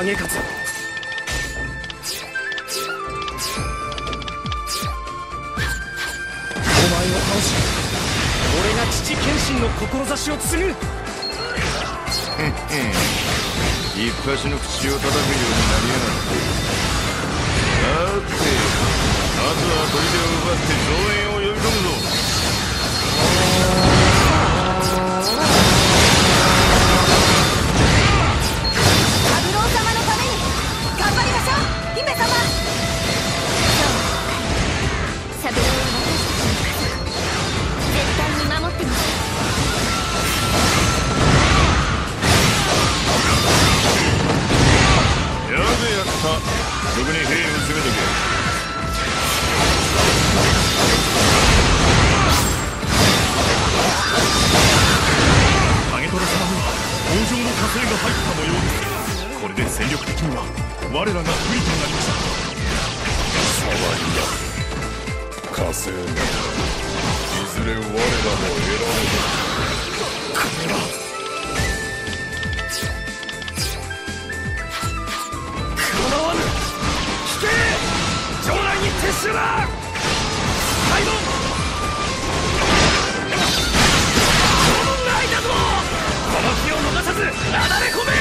影勝つ。俺が父謙信の志を継ぐ。一発の口を叩くようになりやがって。だってあとは砦を奪って増援を呼び込むぞ。三郎様のために頑張りましょう、姫様。そう、三郎は私たちの守ってます。やべやった。特に兵を詰めとけ。影虎様には北条の加勢が入った模様です。これで戦力的には我らが不利となりました。騒ぎだ、加勢がいずれ我らも得られる。これはかなわぬ。聞け、城内に撤収だ。カイドウ城内だぞ。この気を逃さずなだれ込め。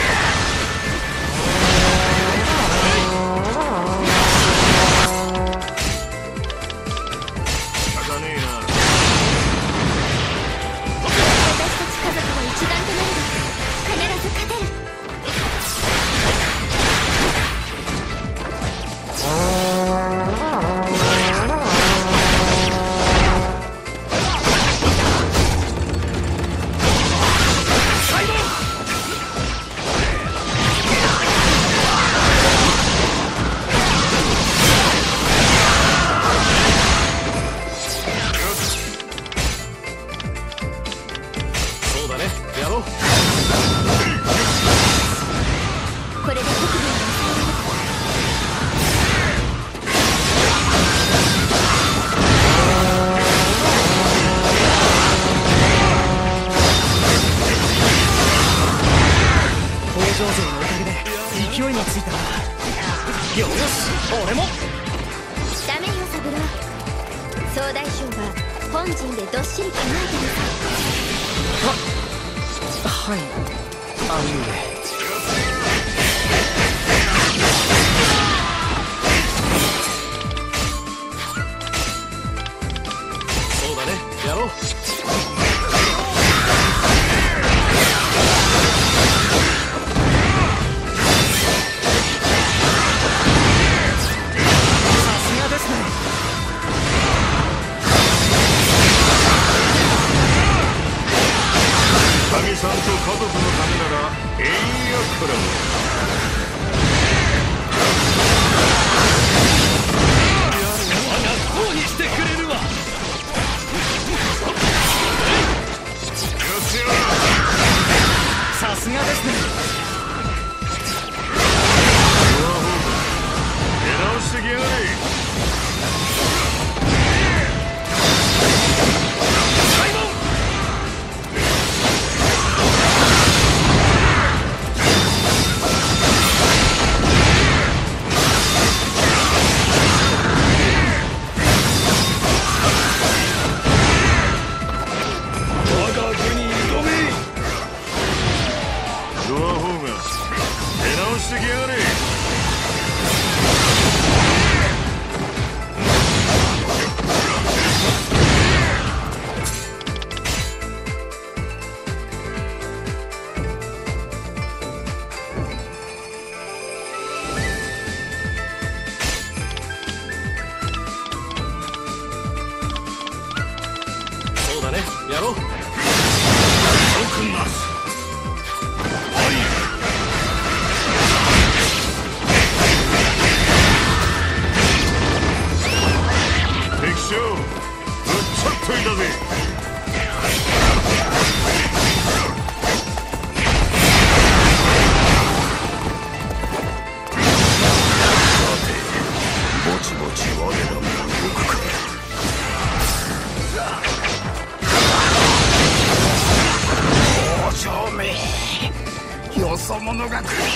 首を突っ込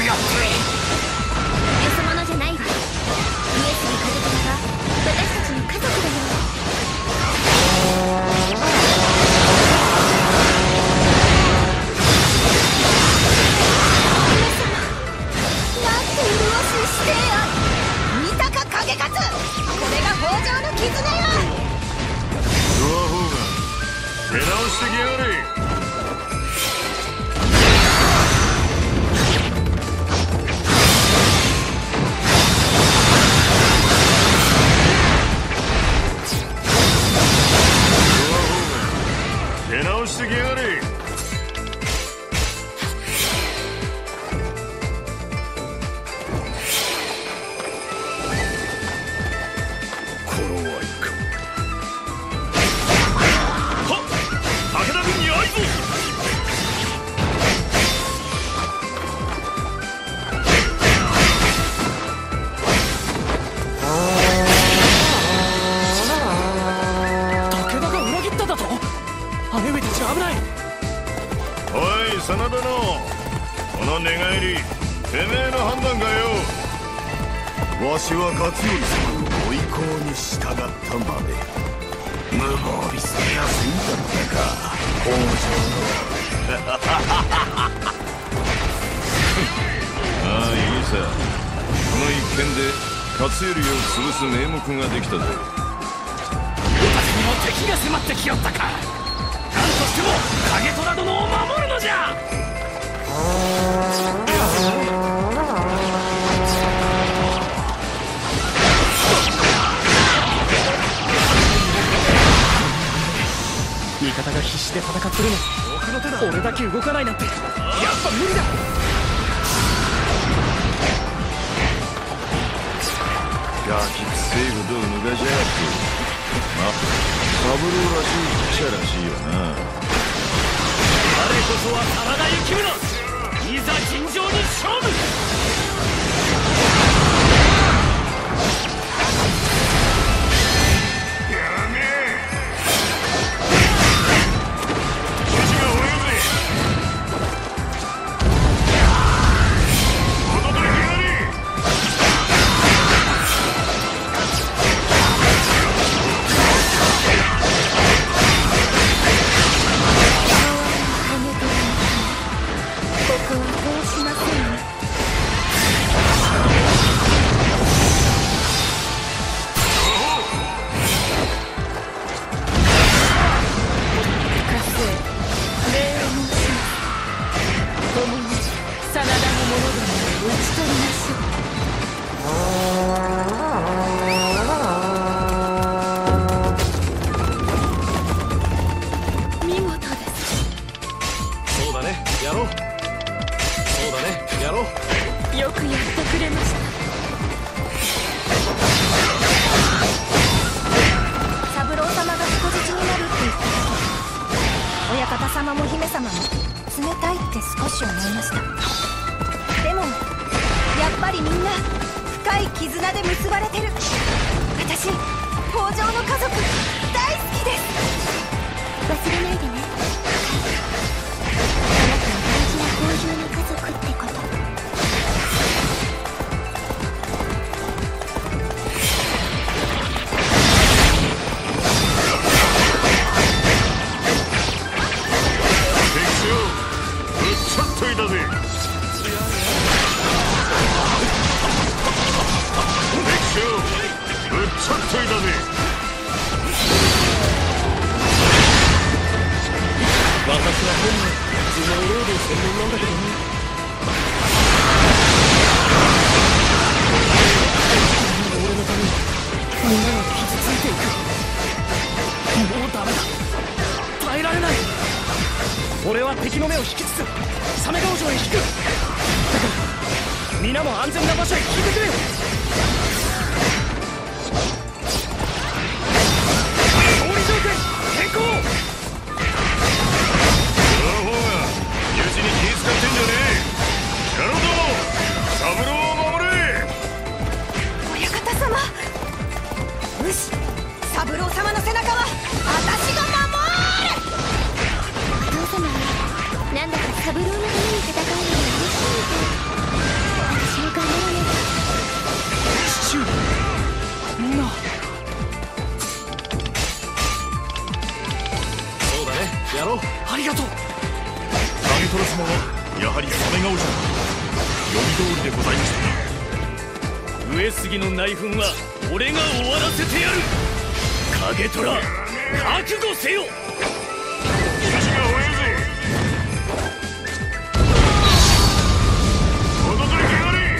みやすい。よそ者じゃないわ。イエスの風神は私たちの家族だよ。これが豊穣の絆よ。ドアホーが出直してきやがれ。ドアホーが出直してきやがれ。わしは勝頼様のご意向に従ったまで無防備されやすいんだったか北条のああいいさ、この一件で勝頼を潰す名目ができたぞ。私にも敵が迫ってきよったか。なんとしても影虎殿を守るのじゃ。味方が必死で戦ってるの、俺だけ動かないなんてやっぱ無理だ。ガキくせえことを抜かしやがって。まあ三郎らしい記者らしいよな。我こそは真田幸村、いざ尋常に勝負。三郎はなんだか三郎のために戦うのが嬉しいみたい。直した。読み通りでございましたな。上杉の内紛は俺が終わらせてやる。影虎、覚悟せよ。私が追えるぜ。おどかけやれ。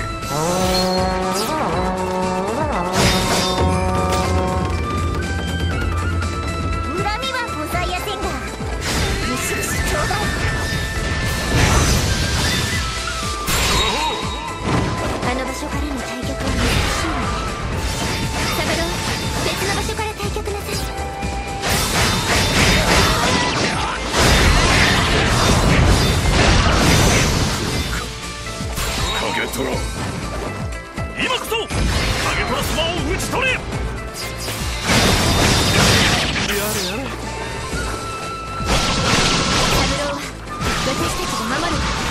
今こそ影虎様を討ち取れ。やれやれ。三郎は私たちが守る。